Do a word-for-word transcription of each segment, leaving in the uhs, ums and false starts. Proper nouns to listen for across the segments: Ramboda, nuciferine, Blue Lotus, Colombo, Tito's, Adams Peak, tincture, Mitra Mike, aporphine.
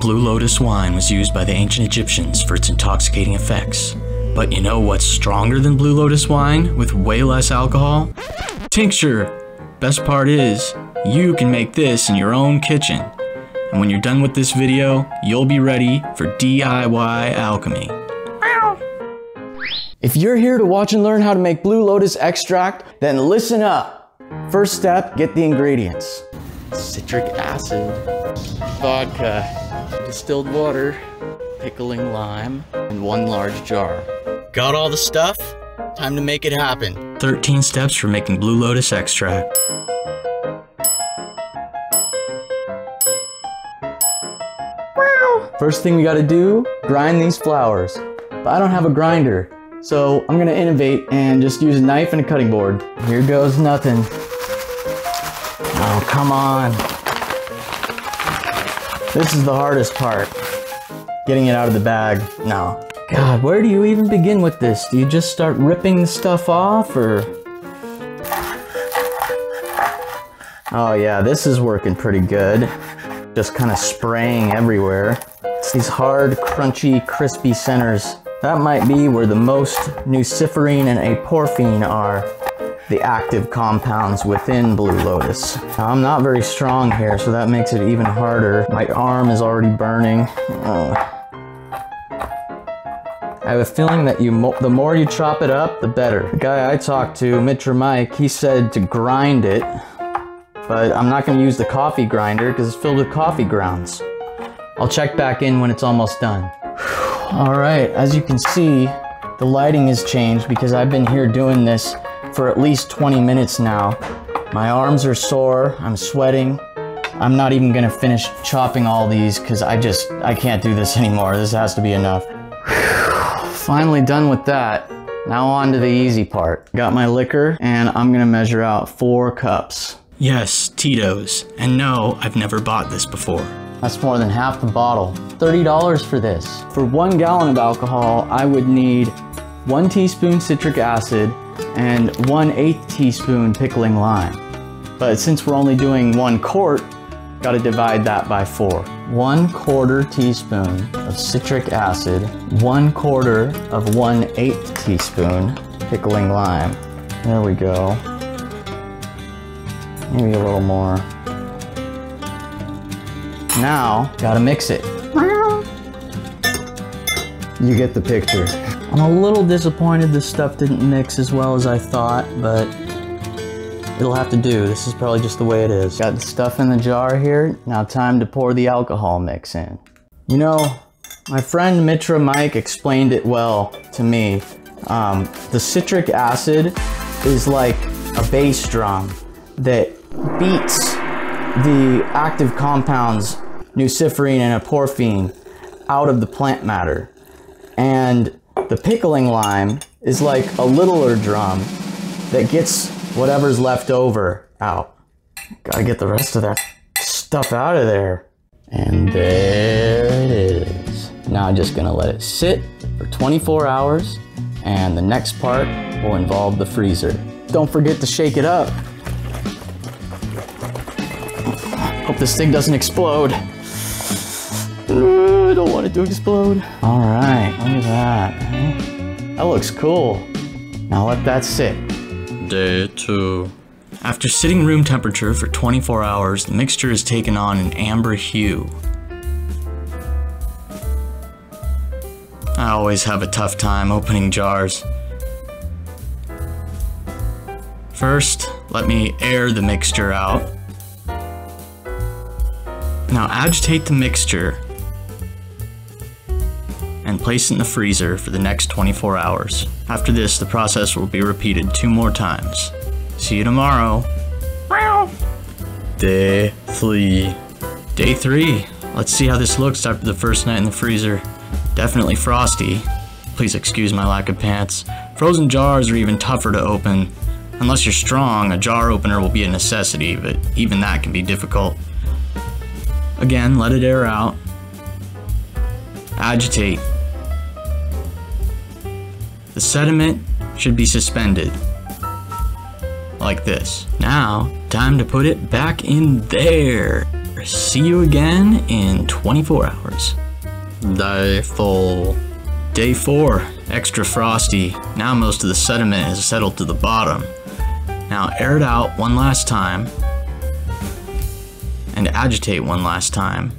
Blue Lotus wine was used by the ancient Egyptians for its intoxicating effects. But you know what's stronger than Blue Lotus wine with way less alcohol? Tincture! Best part is, you can make this in your own kitchen. And when you're done with this video, you'll be ready for D I Y alchemy. If you're here to watch and learn how to make Blue Lotus extract, then listen up. First step, get the ingredients. Citric acid, vodka, distilled water, pickling lime, and one large jar. Got all the stuff? Time to make it happen. thirteen steps for making Blue Lotus extract. Wow. First thing we gotta do, grind these flowers. But I don't have a grinder, so I'm gonna innovate and just use a knife and a cutting board. Here goes nothing. Oh, come on. This is the hardest part. Getting it out of the bag. No. God, where do you even begin with this? Do you just start ripping the stuff off, or? Oh yeah, this is working pretty good. Just kind of spraying everywhere. It's these hard, crunchy, crispy centers. That might be where the most nuciferine and aporphine are, the active compounds within Blue Lotus. Now, I'm not very strong here, so that makes it even harder. My arm is already burning. Oh. I have a feeling that you mo the more you chop it up, the better. The guy I talked to, Mitra Mike, he said to grind it, but I'm not gonna use the coffee grinder because it's filled with coffee grounds. I'll check back in when it's almost done. All right, as you can see, the lighting has changed because I've been here doing this for at least twenty minutes now. My arms are sore, I'm sweating. I'm not even gonna finish chopping all these because I just, I can't do this anymore. This has to be enough. Finally done with that. Now on to the easy part. Got my liquor and I'm gonna measure out four cups. Yes, Tito's. And no, I've never bought this before. That's more than half the bottle. thirty dollars for this. For one gallon of alcohol, I would need one teaspoon citric acid and one eighth teaspoon pickling lime. But since we're only doing one quart, gotta divide that by four. One quarter teaspoon of citric acid, one quarter of one eighth teaspoon pickling lime. There we go. Maybe a little more. Now, gotta mix it. You get the picture. I'm a little disappointed this stuff didn't mix as well as I thought, but it'll have to do. This is probably just the way it is. Got the stuff in the jar here. Now time to pour the alcohol mix in. You know, my friend Mitra Mike explained it well to me. Um, the citric acid is like a bass drum that beats the active compounds, nuciferine and aporphine, out of the plant matter. And the pickling lime is like a littler drum that gets whatever's left over out. Gotta get the rest of that stuff out of there. And there it is. Now I'm just gonna let it sit for twenty-four hours, and the next part will involve the freezer. Don't forget to shake it up. Hope this thing doesn't explode. I don't want it to explode. All right, look at that. That looks cool. Now let that sit. Day two. After sitting room temperature for twenty-four hours, the mixture has taken on an amber hue. I always have a tough time opening jars. First, let me air the mixture out. Now agitate the mixture and place it in the freezer for the next twenty-four hours. After this, the process will be repeated two more times. See you tomorrow. Meow. Day three. Day three. Let's see how this looks after the first night in the freezer. Definitely frosty. Please excuse my lack of pants. Frozen jars are even tougher to open. Unless you're strong, a jar opener will be a necessity, but even that can be difficult. Again, let it air out. Agitate. The sediment should be suspended, like this. Now, time to put it back in there. see you again in twenty-four hours. Day four. Day four. Extra frosty. Now most of the sediment has settled to the bottom. Now air it out one last time and agitate one last time.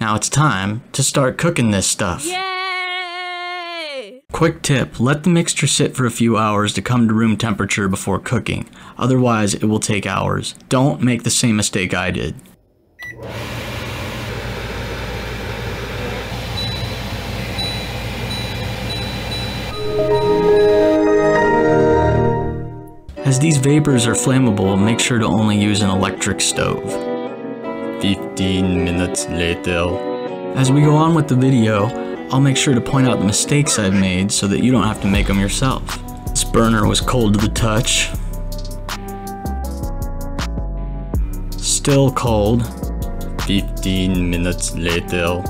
Now it's time to start cooking this stuff. Yay! Quick tip, let the mixture sit for a few hours to come to room temperature before cooking. Otherwise, it will take hours. Don't make the same mistake I did. As these vapors are flammable, make sure to only use an electric stove. fifteen minutes later. As we go on with the video, I'll make sure to point out the mistakes I've made so that you don't have to make them yourself. This burner was cold to the touch. Still cold. fifteen minutes later.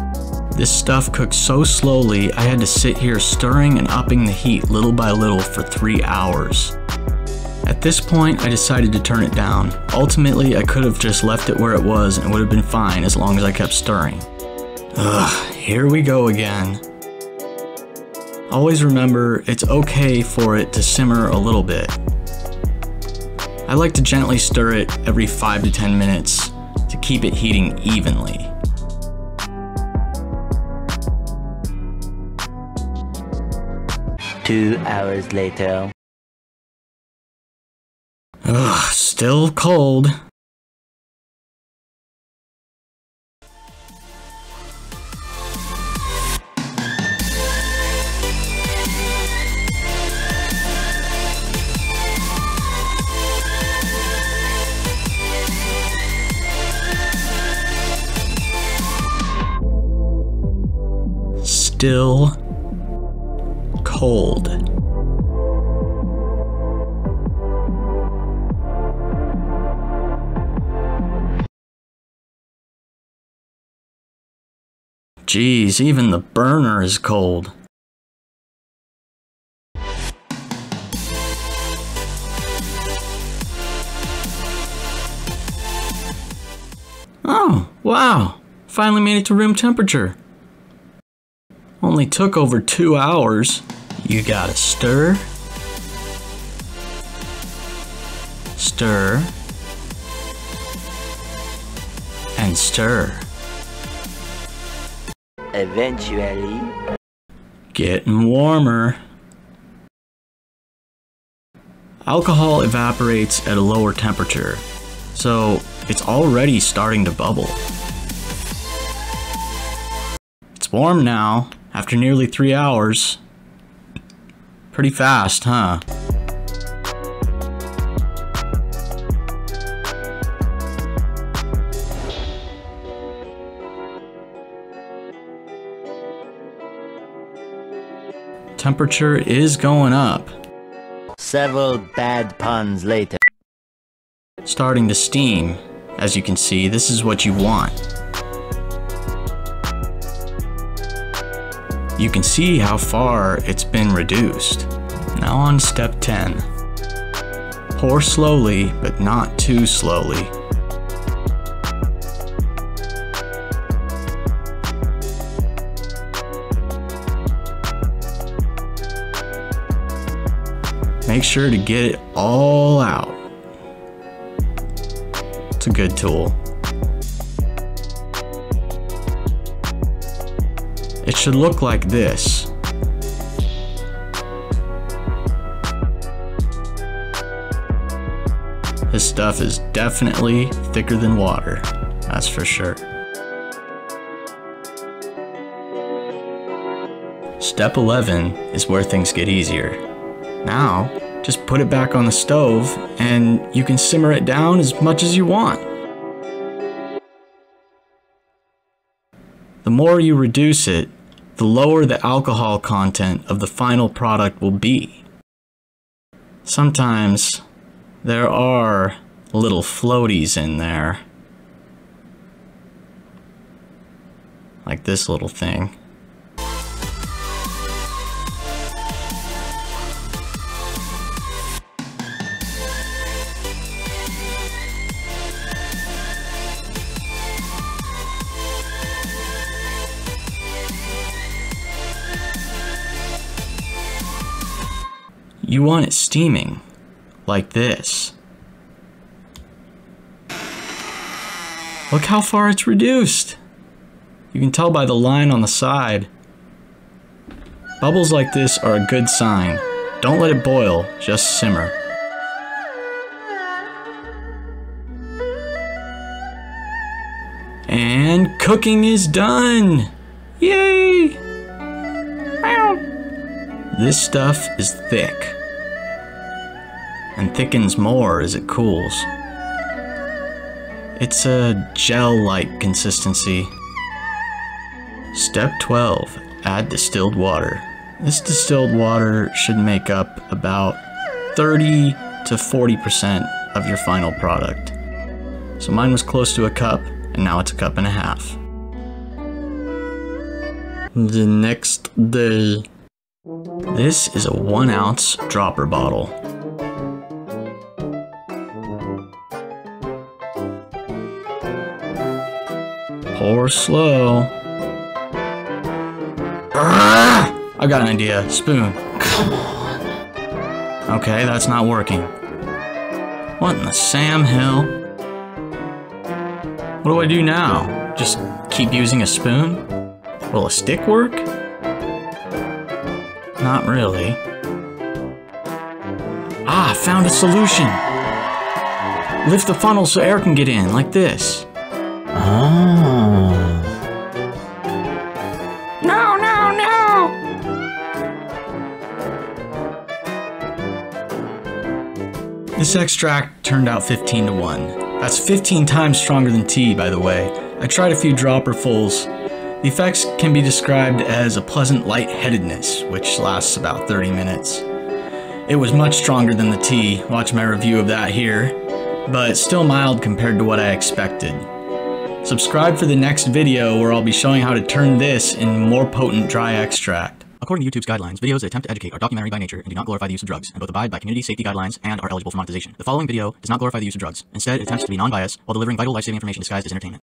This stuff cooked so slowly, I had to sit here stirring and upping the heat little by little for three hours. At this point, I decided to turn it down. Ultimately, I could have just left it where it was and it would have been fine as long as I kept stirring. Ugh, here we go again. Always remember, it's okay for it to simmer a little bit. I like to gently stir it every five to ten minutes to keep it heating evenly. Two hours later. Ugh, still cold. Still cold. Jeez, even the burner is cold. Oh, wow! Finally made it to room temperature. Only took over two hours. You gotta stir. Stir. And stir. Eventually, getting warmer. Alcohol evaporates at a lower temperature, so it's already starting to bubble. It's warm now, after nearly three hours. Pretty fast, huh? Temperature is going up. Several bad puns later. Starting to steam. As you can see, this is what you want. You can see how far it's been reduced. Now on step ten. Pour slowly, but not too slowly. Make sure to get it all out. It's a good tool. It should look like this. This stuff is definitely thicker than water, that's for sure. Step eleven is where things get easier. Now, just put it back on the stove and you can simmer it down as much as you want. The more you reduce it, the lower the alcohol content of the final product will be. Sometimes there are little floaties in there. Like this little thing. You want it steaming, like this. Look how far it's reduced. You can tell by the line on the side. Bubbles like this are a good sign. Don't let it boil, just simmer. And cooking is done! Yay! This stuff is thick, and thickens more as it cools. It's a gel-like consistency. Step twelve. Add distilled water. This distilled water should make up about thirty to forty percent of your final product. So mine was close to a cup, and now it's a cup and a half. The next day. This is a one ounce dropper bottle. Pour slow. Arrgh! I've got an idea. Spoon. Come on. Okay, that's not working. What in the Sam Hill? What do I do now? Just keep using a spoon? Will a stick work? Not really. Ah, found a solution! Lift the funnel so air can get in, like this. Ah. No, no, no! This extract turned out fifteen to one. That's fifteen times stronger than tea, by the way. I tried a few dropperfuls. The effects can be described as a pleasant lightheadedness, which lasts about thirty minutes. It was much stronger than the tea, watch my review of that here, but still mild compared to what I expected. Subscribe for the next video where I'll be showing how to turn this into more potent dry extract. According to YouTube's guidelines, videos that attempt to educate are documentary by nature and do not glorify the use of drugs, and both abide by community safety guidelines and are eligible for monetization. The following video does not glorify the use of drugs. Instead, it attempts to be non-biased while delivering vital life-saving information disguised as entertainment.